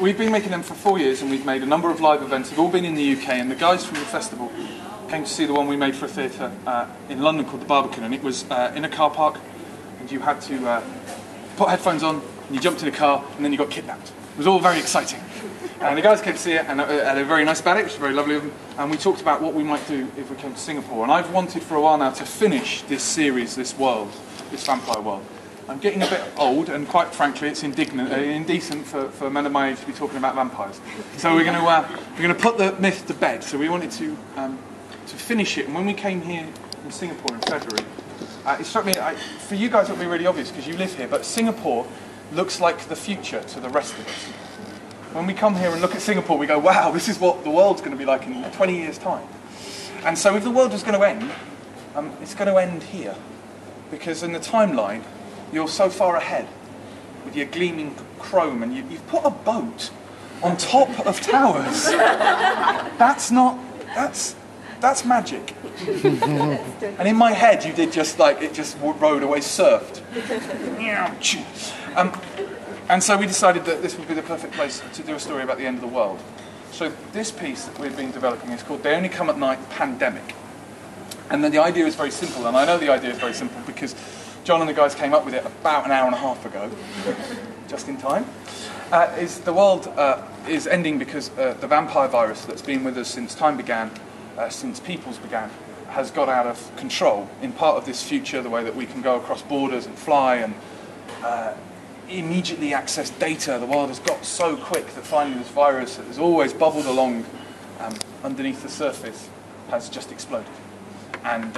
we've been making them for 4 years, and we've made a number of live events. They've all been in the UK, and the guys from the festival came to see the one we made for a theatre in London called The Barbican, and it was in a car park, and you had to put headphones on, and you jumped in a car, and then you got kidnapped. It was all very exciting. And the guys came to see it, and they were very nice about it, which was very lovely of them, and we talked about what we might do if we came to Singapore. And I've wanted for a while now to finish this series, this world, this vampire world. I'm getting a bit old, and quite frankly, it's indecent for men of my age to be talking about vampires. So we're going to put the myth to bed. So we wanted to finish it. And when we came here in Singapore in February, it struck me, for you guys it'll be really obvious because you live here, but Singapore looks like the future to the rest of us. When we come here and look at Singapore, we go, wow, this is what the world's going to be like in 20 years' time. And so if the world was going to end, it's going to end here, because in the timeline, you're so far ahead with your gleaming chrome, and you've put a boat on top of towers. That's magic. And in my head, you did just like, it just rode away, surfed. And so we decided that this would be the perfect place to do a story about the end of the world. So this piece that we've been developing is called They Only Come At Night, Pandemic. And then the idea is very simple, and I know the idea is very simple because John and the guys came up with it about an hour and a half ago, just in time, is the world is ending because the vampire virus that's been with us since time began, since peoples began, has got out of control. In part of this future, the way that we can go across borders and fly and immediately access data, the world has got so quick that finally this virus that has always bubbled along underneath the surface has just exploded. And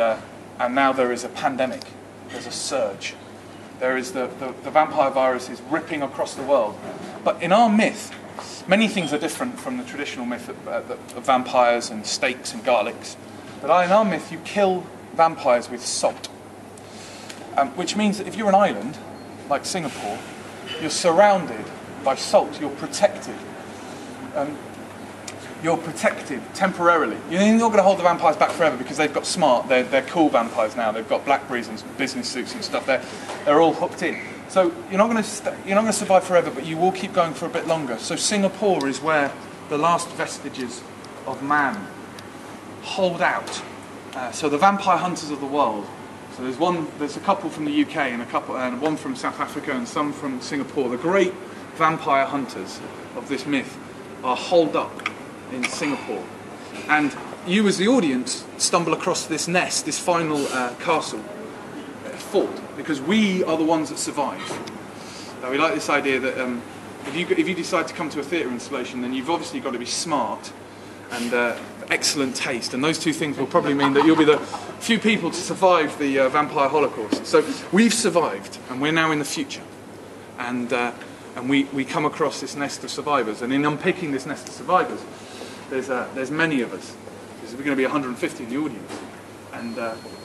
now there is a pandemic. There's a surge. There is the vampire virus is ripping across the world. But in our myth, many things are different from the traditional myth of vampires and steaks and garlics. But in our myth, you kill vampires with salt, which means that if you're an island, like Singapore, you're surrounded by salt. You're protected. You're protected temporarily. You're not going to hold the vampires back forever because they've got smart. They're cool vampires now. They've got Blackberries and business suits and stuff. They're all hooked in. So you're not going to survive forever, but you will keep going for a bit longer. So Singapore is where the last vestiges of man hold out. So the vampire hunters of the world. So there's a couple from the UK and one from South Africa and some from Singapore. The great vampire hunters of this myth are holed up in Singapore, and you as the audience stumble across this nest, this final castle fort, because we are the ones that survive. Now, we like this idea that if you decide to come to a theatre installation, then you've obviously got to be smart and excellent taste, and those two things will probably mean that you'll be the few people to survive the vampire holocaust. So we've survived, and we're now in the future, and we come across this nest of survivors, and in unpicking this nest of survivors, there's many of us. There's going to be 150 in the audience, and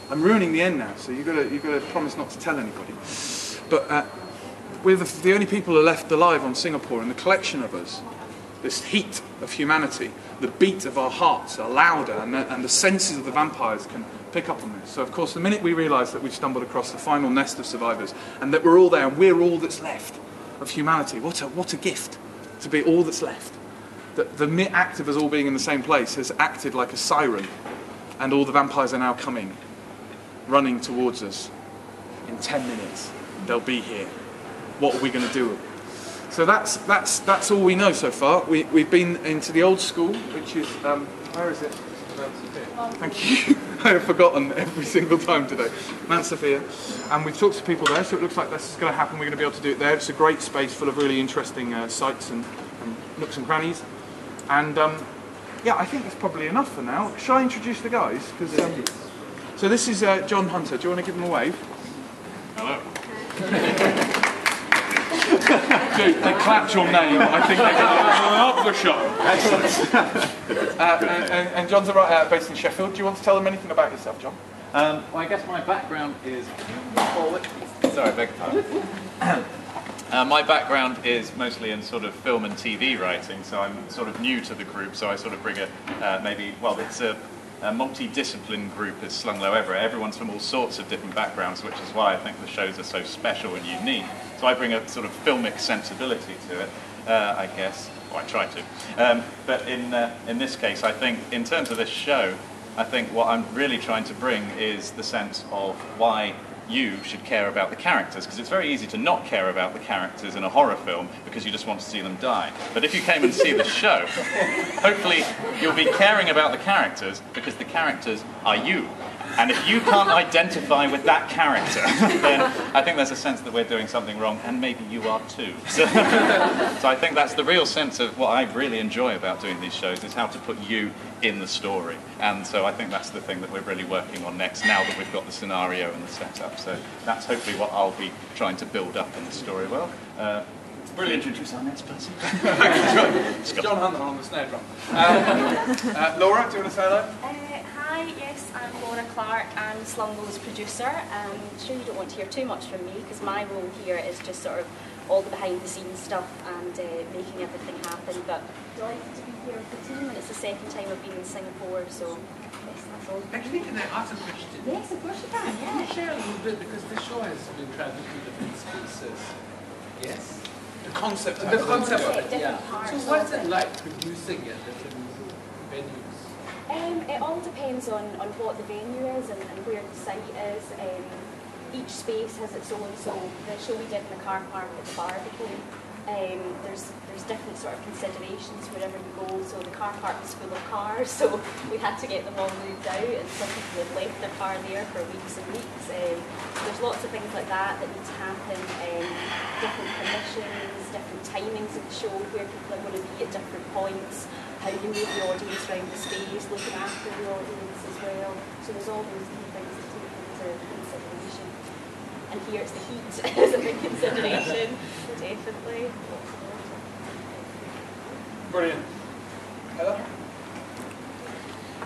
I'm ruining the end now. So you've got to promise not to tell anybody. But we're the only people who are left alive on Singapore, and the collection of us, this heat of humanity, the beat of our hearts are louder, and the senses of the vampires can pick up on this. So of course, the minute we realise that we've stumbled across the final nest of survivors, and that we're all there, and we're all that's left of humanity, what a gift to be all that's left. The mere act of us all being in the same place has acted like a siren, and all the vampires are now coming, running towards us. In 10 minutes, they'll be here. What are we going to do? So that's all we know so far. We've been into the old school, which is where is it? Thank you. I have forgotten every single time today. Mount Sophia, and we've talked to people there, so it looks like this is going to happen. We're going to be able to do it there. It's a great space full of really interesting sights and nooks and crannies. And yeah, I think that's probably enough for now. Shall I introduce the guys? Because so this is John Hunter. Do you want to give him a wave? Hello. Dude, they clapped your name. I think they love the show. Excellent. And John's based in Sheffield. Do you want to tell them anything about yourself, John? Well, I guess my background is. Sorry, beg your pardon. My background is mostly in sort of film and TV writing, so I'm sort of new to the group, so I sort of bring a, it's a multi-discipline group is Slung Low. Everyone's from all sorts of different backgrounds, which is why I think the shows are so special and unique. So I bring a sort of filmic sensibility to it, I guess. Or I try to. But in this case, I think, in terms of this show, I think what I'm really trying to bring is the sense of why you should care about the characters, because it's very easy to not care about the characters in a horror film because you just want to see them die. But if you came and see the show, hopefully you'll be caring about the characters because the characters are you. And if you can't identify with that character, then I think there's a sense that we're doing something wrong, and maybe you are too. So I think that's the real sense of what I really enjoy about doing these shows, is how to put you in the story. And so I think that's the thing that we're really working on next, now that we've got the scenario and the setup. So that's hopefully what I'll be trying to build up in the story. Well, brilliant. Can you introduce our next person? Thank you, John Hunter on the snare drum. Laura, do you want to say hello? Hi, yes, I'm Laura Clark, I'm Slung Low's producer. I'm sure you don't want to hear too much from me because my role here is just sort of all the behind the scenes stuff and making everything happen. But delighted to be here with the team, and it's the second time I've been in Singapore, so yes, that's all. Actually, can I ask a question? Yes, of course you can. Yeah. Can you share a little bit, because the show has been travelling through different spaces. Yes? The concept of it. The concept of it, yeah. So what's it like producing at different venues? It all depends on what the venue is and where the site is. Each space has its own, so the show we did in the car park at the Barbican, there's different sort of considerations wherever you go. So the car park was full of cars, so we had to get them all moved out, and some people had left their car there for weeks and weeks. There's lots of things like that need to happen, different permissions, different timings of the show, where people are going to be at different points, how you move the audience around the space, looking after the audience as well. So there's all those key things that take into consideration. And here it's the heat is a big consideration, definitely. Brilliant. Heather?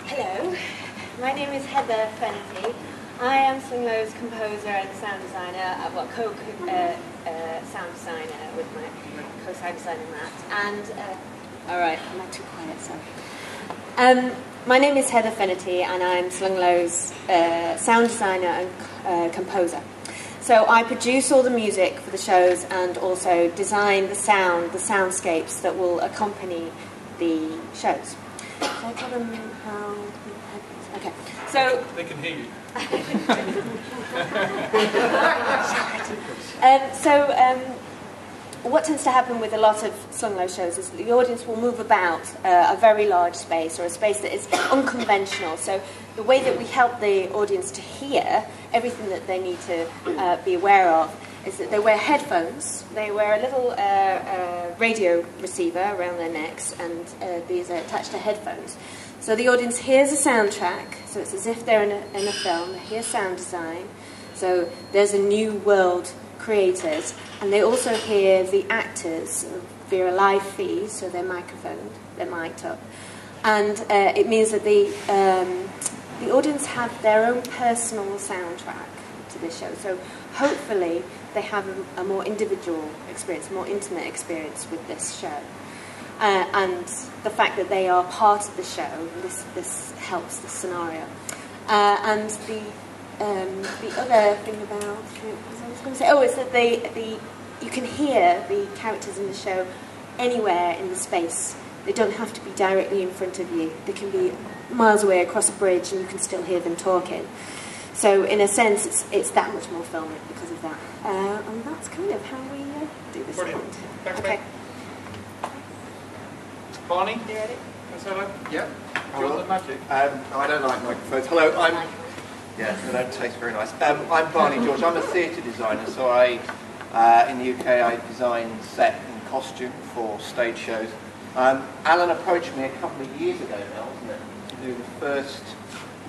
Hello, my name is Heather Finnerty. I am Slung Low's composer and sound designer, well, co-sound designer with my co-sound designer Matt. And alright, I'm not too quiet, sorry. My name is Heather Finnerty, and I'm Slung Low's sound designer and composer. So I produce all the music for the shows and also design the sound, the soundscapes that will accompany the shows. Can I tell them how? Okay, so they can hear you. What tends to happen with a lot of Slung Low shows is that the audience will move about a very large space, or a space that is unconventional. So the way that we help the audience to hear everything that they need to be aware of is that they wear headphones, they wear a little radio receiver around their necks, and these are attached to headphones. So the audience hears a soundtrack, so it's as if they're in a film. They hear sound design, so there's a new world created, and they also hear the actors via a live feed, so they're microphoned, they're mic'd up, and it means that the audience have their own personal soundtrack to this show. So hopefully they have a more individual experience, a more intimate experience with this show. And the fact that they are part of the show, this helps the scenario. And the other thing about, what I was going to say, oh, is that you can hear the characters in the show anywhere in the space. They don't have to be directly in front of you. They can be miles away across a bridge, and you can still hear them talking. So in a sense, it's that much more filmic because of that. And that's kind of how we do this. Brilliant. Okay. Barney, you ready? Yeah. Hello. Magic. I don't like microphones. Hello, I'm... Yeah, they don't taste very nice. I'm Barney George. I'm a theatre designer, so I, in the UK, I design set and costume for stage shows. Alan approached me a couple of years ago now, wasn't it, to do the first,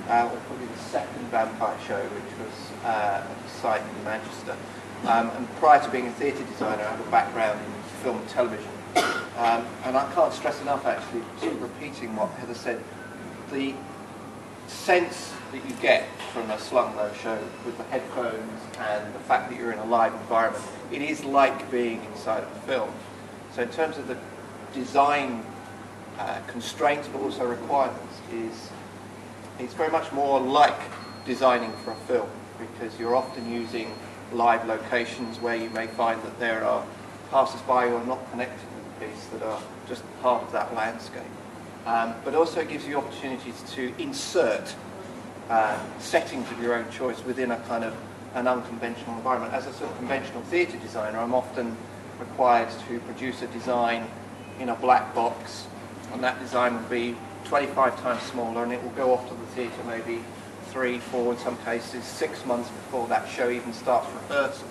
or probably the second vampire show, which was at the site in Manchester. And prior to being a theatre designer, I have a background in film and television. And I can't stress enough, actually, sort of repeating what Heather said, the sense that you get from a Slung Low show with the headphones and the fact that you're in a live environment, it is like being inside a film. So in terms of the design constraints, but also requirements, it's very much more like designing for a film, because you're often using live locations where you may find that there are passers-by who are not connected with the piece that are just part of that landscape. But also it gives you opportunities to insert settings of your own choice within a kind of an unconventional environment. As a sort of conventional theatre designer, I'm often required to produce a design in a black box, and that design will be 25 times smaller, and it will go off to the theatre maybe 3, 4, in some cases 6 months before that show even starts rehearsals.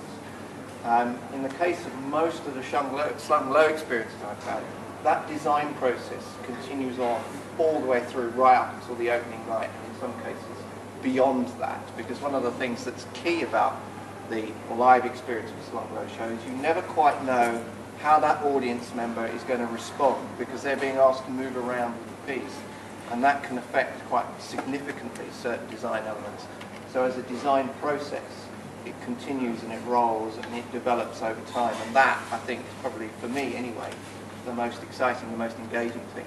In the case of most of the Slung Low experiences I've had, that design process continues on all the way through, right up until the opening night, and in some cases beyond that, because one of the things that's key about the live experience of a Slung Low show is you never quite know how that audience member is going to respond, because they're being asked to move around with the piece, and that can affect quite significantly certain design elements. So as a design process, it continues and it rolls and it develops over time, and that, I think, is probably, for me anyway, the most exciting, the most engaging thing.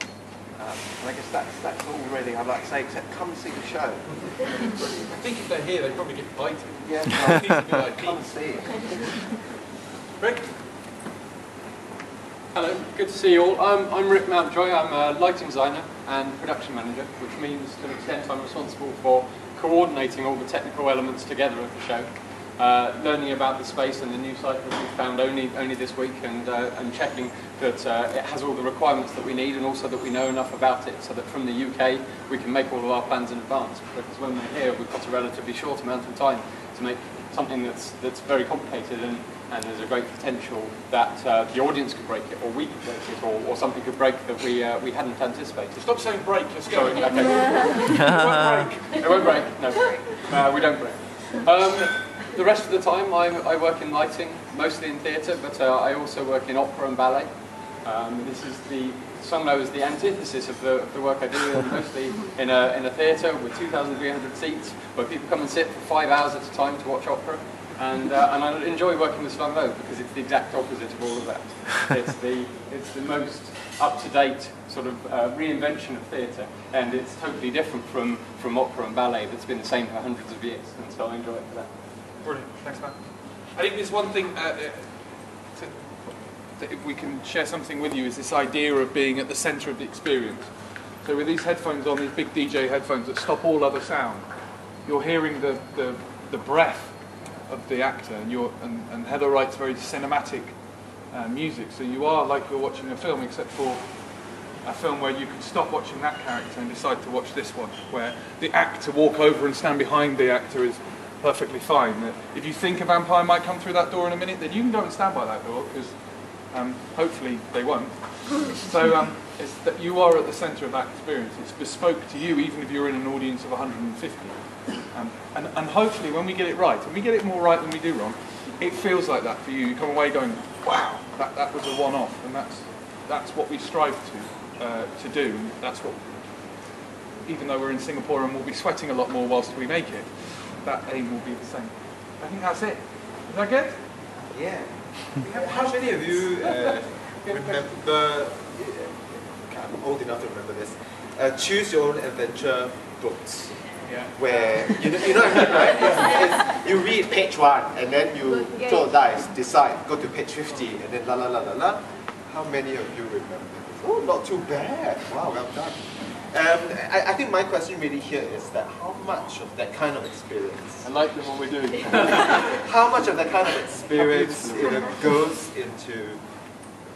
And I guess that's all really I'd like to say, except come see the show. I think if they're here, they'd probably get biting. Yeah, like, come see it. Rick? Hello, good to see you all. I'm Rick Mountjoy. I'm a lighting designer and production manager, which means to an extent I'm responsible for coordinating all the technical elements together of the show. Learning about the space and the new site that we found only this week, and checking that it has all the requirements that we need, and also that we know enough about it so that from the UK we can make all of our plans in advance, because when we're here we've got a relatively short amount of time to make something that's very complicated, and there's a great potential that the audience could break it, or we could break it, or something could break that we hadn't anticipated. Stop saying break, just go. Okay. It won't break. No, we don't break. The rest of the time I work in lighting, mostly in theatre, but I also work in opera and ballet. Slung Low is the antithesis of the work I do, mostly in a theatre with 2,300 seats, where people come and sit for 5 hours at a time to watch opera. And I enjoy working with Slung Low because it's the exact opposite of all of that. It's the most up-to-date sort of reinvention of theatre, and it's totally different from opera and ballet that's been the same for hundreds of years, and so I enjoy it for that. Brilliant, thanks Matt. I think there's one thing that if we can share something with you, is this idea of being at the centre of the experience. So with these headphones on, these big DJ headphones that stop all other sound, you're hearing the breath of the actor, and Heather writes very cinematic music, so you are like you're watching a film, except for a film where you can stop watching that character and decide to watch this one, where the act to walk over and stand behind the actor is perfectly fine. If you think a vampire might come through that door in a minute, then you can go and stand by that door, because hopefully they won't. So it's that you are at the centre of that experience. It's bespoke to you, even if you're in an audience of 150. And hopefully when we get it right, and we get it more right than we do wrong, it feels like that for you. You come away going, wow, that was a one-off, and that's what we strive to do. That's what, even though we're in Singapore and we'll be sweating a lot more whilst we make it, that aim will be the same. I think that's it. Is that good? Yeah. How many of you remember, I'm old enough to remember this, choose your own adventure books? Yeah. Where, you know what I mean, right? It's, you read page 1 and then you throw dice, decide, go to page 50 and then la la la la la. How many of you remember this? Oh, not too bad. Wow, well done. I think my question really here is that how much of that kind of experience... I like them, what we're doing. How much of that kind of experience goes into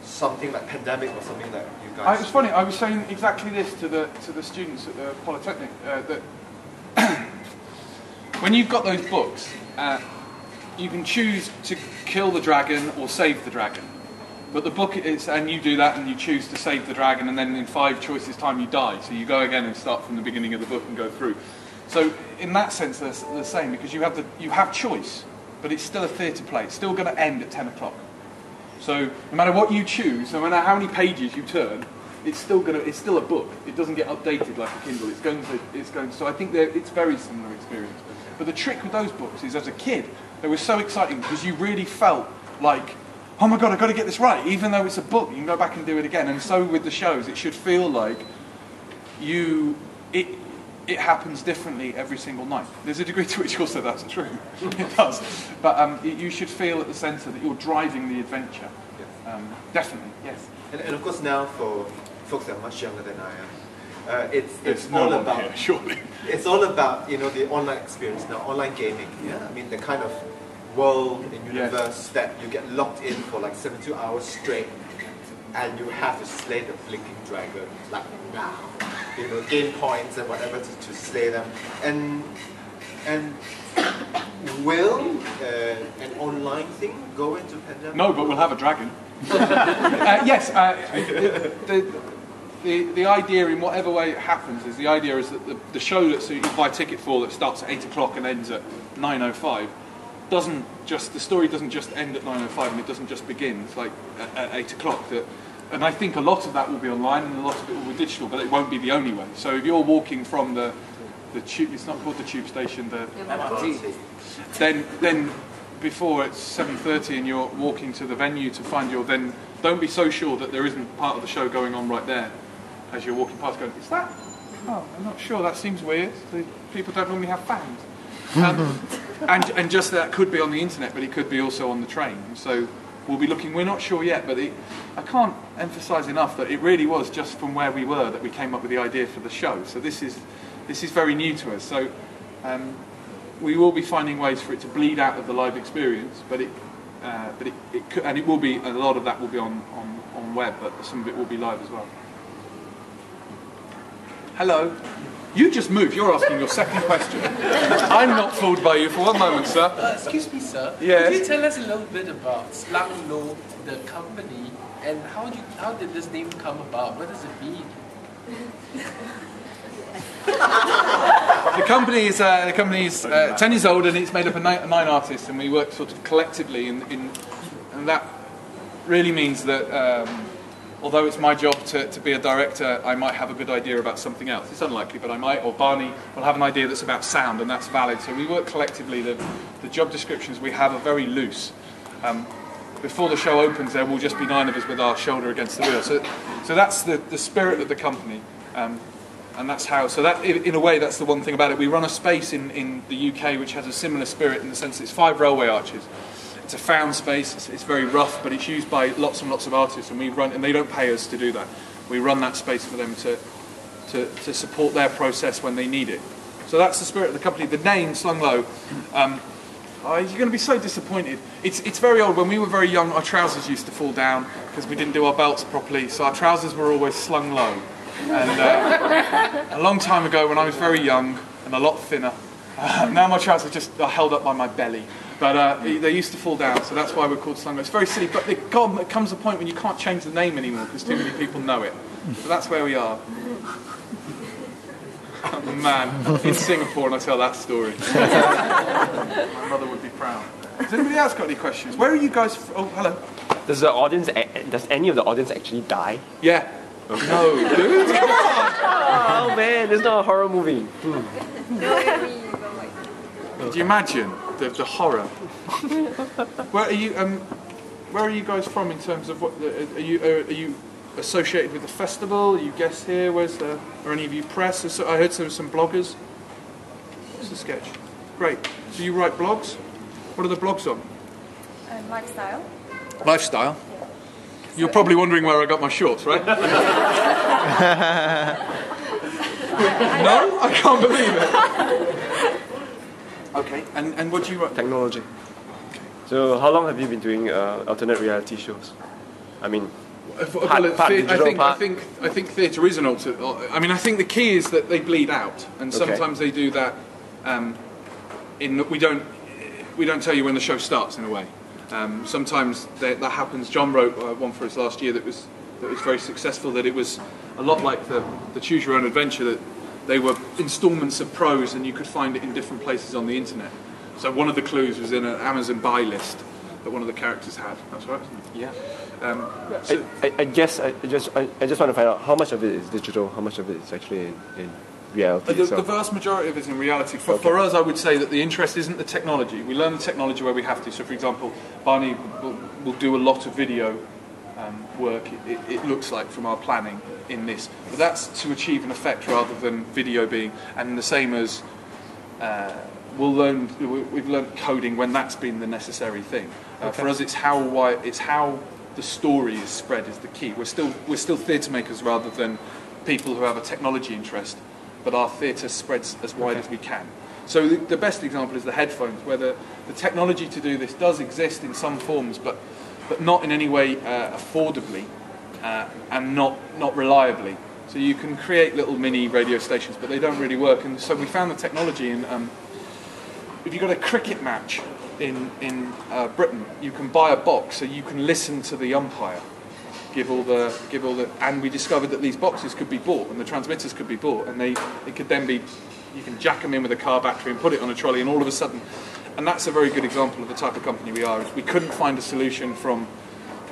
something like Pandemic or something like you guys... It's funny, I was saying exactly this to the students at the Polytechnic, that when you've got those books, you can choose to kill the dragon or save the dragon. But the book is, and you do that and you choose to save the dragon, and then in 5 choices time you die. So you go again and start from the beginning of the book and go through. So in that sense they're the same, because you have choice, but it's still a theatre play. It's still going to end at 10 o'clock. So no matter what you choose, no matter how many pages you turn, it's still a book. It doesn't get updated like a Kindle. So I think it's very similar experience. But the trick with those books is, as a kid, they were so exciting because you really felt like, oh my god, I've got to get this right. Even though it's a book, you can go back and do it again. And so with the shows, it should feel like it happens differently every single night. There's a degree to which also that's true. It does. But you should feel at the centre that you're driving the adventure. Yes. Definitely, yes. And of course now for folks that are much younger than I am, it's all about here, surely. It's all about, you know, the online experience now, online gaming. Yeah, I mean the kind of world and universe that you get locked in for like 72 hours straight, and you have to slay the blinking dragon like now. You know, gain points and whatever to slay them. And will an online thing go into Pandemic? No, but we'll have a dragon. Yes. The idea, in whatever way it happens, is the idea is that the show that you buy a ticket for that starts at 8 o'clock and ends at 9:05 doesn't just, the story doesn't just end at 9:05 and it doesn't just begin, it's like at 8 o'clock. And I think a lot of that will be online and a lot of it will be digital, but it won't be the only way. So if you're walking from the tube, it's not called the tube station, the MRT, then before it's 7:30 and you're walking to the venue to find your, then don't be so sure that there isn't part of the show going on right there. As you're walking past going, is that? Oh, I'm not sure, that seems weird. The people don't normally have fans. And just that could be on the internet, but it could be also on the train. So we'll be looking, we're not sure yet, but I can't emphasise enough that it really was just from where we were that we came up with the idea for the show. So this is very new to us. So we will be finding ways for it to bleed out of the live experience, but it could, and it will be, a lot of that will be on web, but some of it will be live as well. Hello. You just moved. You're asking your second question. I'm not fooled by you for one moment, sir. Excuse me, sir. Yes. Could you tell us a little bit about Slung Low, the company, and how did this name come about? What does it mean? The company is 10 years old, and it's made up of nine artists, and we work sort of collectively, and that really means that. Although it's my job to be a director, I might have a good idea about something else. It's unlikely, but I might, or Barney will have an idea that's about sound, and that's valid. So we work collectively. The job descriptions we have are very loose. Before the show opens, there will just be 9 of us with our shoulder against the wheel. So that's the spirit of the company, and that's how. So that, in a way, that's the one thing about it. We run a space in the UK which has a similar spirit in the sense that it's 5 railway arches. It's a found space, it's very rough, but it's used by lots and lots of artists, and they don't pay us to do that. We run that space for them to support their process when they need it. So that's the spirit of the company. The name, Slung Low, you're going to be so disappointed. It's very old. When we were very young, our trousers used to fall down because we didn't do our belts properly, so our trousers were always slung low. And a long time ago, when I was very young and a lot thinner, now my trousers are held up by my belly. But they used to fall down, so that's why we're called Slung Low. It's very silly, but it comes a point when you can't change the name anymore because too many people know it. So that's where we are. Oh, man, in Singapore, and I tell that story. My mother would be proud. Has anybody else got any questions? Where are you guys from? Oh, hello. Does the audience? Does any of the audience actually die? Yeah. Okay. No, dude. Oh man, it's not a horror movie. Could you imagine? The horror. Where are you guys from in terms of what? Are you associated with the festival? Are you guests here? Are any of you press? I heard there were some bloggers. What's the sketch? Great. So you write blogs. What are the blogs on? Lifestyle. Lifestyle. Yeah. You're probably wondering where I got my shorts, right? No, I can't believe it. Okay, and what do you write? Technology. Okay. So how long have you been doing alternate reality shows? I mean, I think theatre is an alternate. I mean, I think the key is that they bleed out, and sometimes they do that. We don't tell you when the show starts in a way. Sometimes that happens. John wrote one for us last year that was very successful. That it was a lot like the Choose Your Own Adventure that. They were installments of prose, and you could find it in different places on the internet. So one of the clues was in an Amazon buy list that one of the characters had. That's right. Yeah. So I guess I just want to find out how much of it is digital, how much of it is actually in reality. The vast majority of it is in reality. For us, I would say that the interest isn't the technology. We learn the technology where we have to. So, for example, Barney will do a lot of video work it looks like from our planning in this. But that's to achieve an effect rather than video being, and the same as we've learned coding when that's been the necessary thing. For us, it's how the story is spread is the key. We're still theatre makers rather than people who have a technology interest, but our theatre spreads as wide as we can. So the best example is the headphones, where the technology to do this does exist in some forms, but not in any way affordably and not reliably. So you can create little mini radio stations, but they don't really work. And so we found the technology in, if you've got a cricket match in Britain, you can buy a box so you can listen to the umpire give all the, and we discovered that these boxes could be bought and the transmitters could be bought, and they could then be, you can jack them in with a car battery and put it on a trolley, and all of a sudden, and that's a very good example of the type of company we are. Is we couldn't find a solution from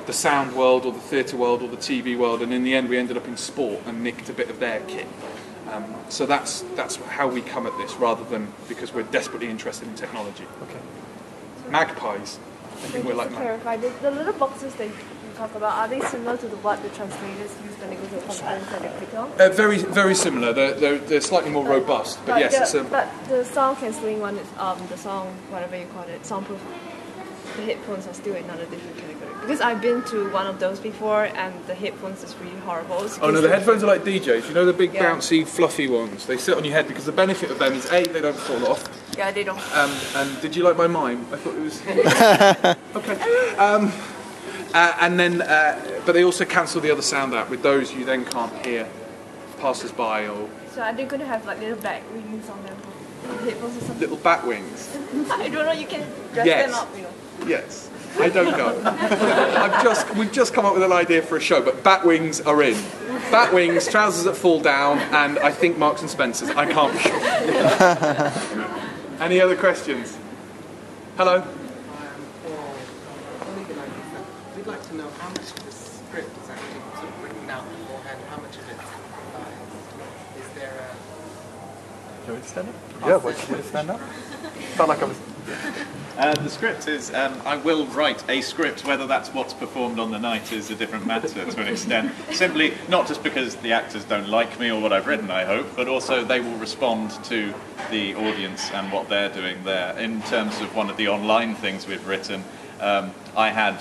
the sound world or the theatre world or the TV world, and in the end we ended up in sport and nicked a bit of their kit. So that's how we come at this, rather than because we're desperately interested in technology. Okay. Magpies. I think we're like magpies. Clarify, the little boxes that you talk about, are they similar to what the translators use when they go to a conference at the Pickle? Very, very similar. They're slightly more robust, but yes. But the sound cancelling one is the song, whatever you call it, soundproof. The headphones are still another different category, because I've been to one of those before, and the headphones is really horrible. So the headphones are like DJs. You know the big bouncy, fluffy ones. They sit on your head because the benefit of them is A, they don't fall off. Yeah, they don't. And did you like my mime? I thought it was okay. And then, but they also cancel the other sound out. With those, you then can't hear passers-by or. So are they going to have like little back wings on them? Headphones or something? Little bat wings. I don't know. You can dress them up, you know. Yes, I don't know. We've just come up with an idea for a show, but bat wings are in. Bat wings, trousers that fall down, and I think Marks and Spencer's. I can't be sure. Any other questions? Hello? We'd like to know how much of the script is actually sort of written out beforehand, how much of it is there a... Do you want to stand up? Yeah, why don't you stand up? Felt like I was... the script is, I will write a script. Whether that's what's performed on the night is a different matter to an extent. Simply, not just because the actors don't like me or what I've written, I hope, but also they will respond to the audience and what they're doing there. In terms of one of the online things we've written, I had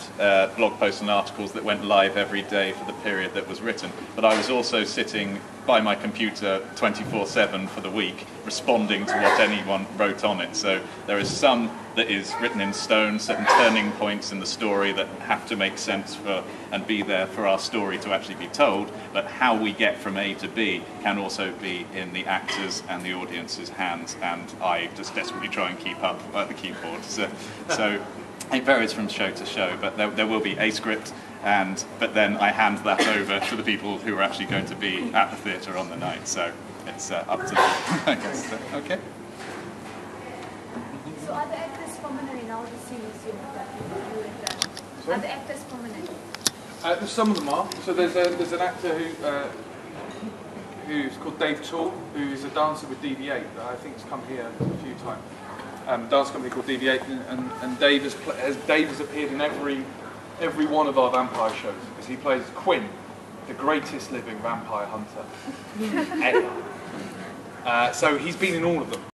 blog posts and articles that went live every day for the period that was written, but I was also sitting by my computer 24/7 for the week, responding to what anyone wrote on it. So there is some that is written in stone, certain turning points in the story that have to make sense for and be there for our story to actually be told, but how we get from A to B can also be in the actors and the audience's hands, and I just desperately try and keep up at the keyboard. So it varies from show to show, but there will be a script, but then I hand that over to the people who are actually going to be at the theatre on the night. So it's up to them, I guess. Okay. So are the actors permanent in all the series you have done? Are the actors permanent? Some of them are. So there's an actor who's called Dave Chaw, who's a dancer with DV8 that I think has come here a few times. Dance company called DV8, and Dave has appeared in every one of our vampire shows, because he plays Quinn, the greatest living vampire hunter ever. So he's been in all of them.